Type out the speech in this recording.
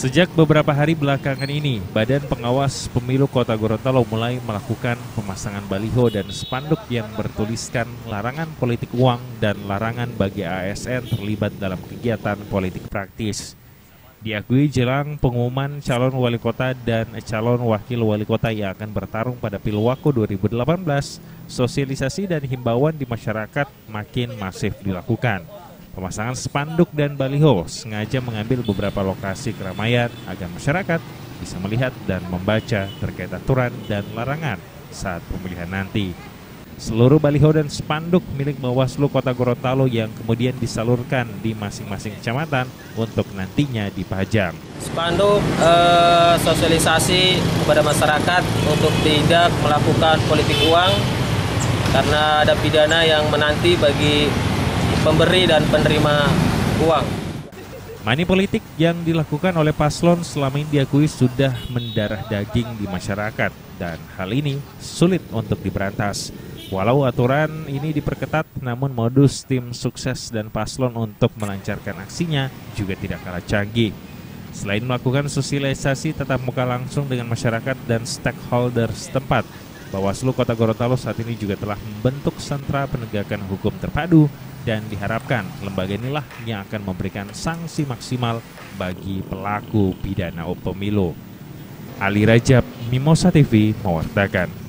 Sejak beberapa hari belakangan ini, Badan Pengawas Pemilu Kota Gorontalo mulai melakukan pemasangan baliho dan spanduk yang bertuliskan larangan politik uang dan larangan bagi ASN terlibat dalam kegiatan politik praktis. Diakui jelang pengumuman calon wali kota dan calon wakil wali kota yang akan bertarung pada Pilwako 2018, sosialisasi dan himbauan di masyarakat makin masif dilakukan. Pemasangan spanduk dan baliho sengaja mengambil beberapa lokasi keramaian agar masyarakat bisa melihat dan membaca terkait aturan dan larangan saat pemilihan nanti. Seluruh baliho dan spanduk milik Bawaslu Kota Gorontalo yang kemudian disalurkan di masing-masing kecamatan untuk nantinya dipajang. Spanduk sosialisasi kepada masyarakat untuk tidak melakukan politik uang karena ada pidana yang menanti bagi pemberi dan penerima uang. Mani politik yang dilakukan oleh Paslon selama ini diakui sudah mendarah daging di masyarakat dan hal ini sulit untuk diberantas. Walau aturan ini diperketat, namun modus tim sukses dan Paslon untuk melancarkan aksinya juga tidak kalah canggih. Selain melakukan sosialisasi tatap muka langsung dengan masyarakat dan stakeholder setempat, Bawaslu Kota Gorontalo saat ini juga telah membentuk sentra penegakan hukum terpadu dan diharapkan lembaga inilah yang akan memberikan sanksi maksimal bagi pelaku pidana pemilu. Ali Rajab, Mimoza TV mewartakan.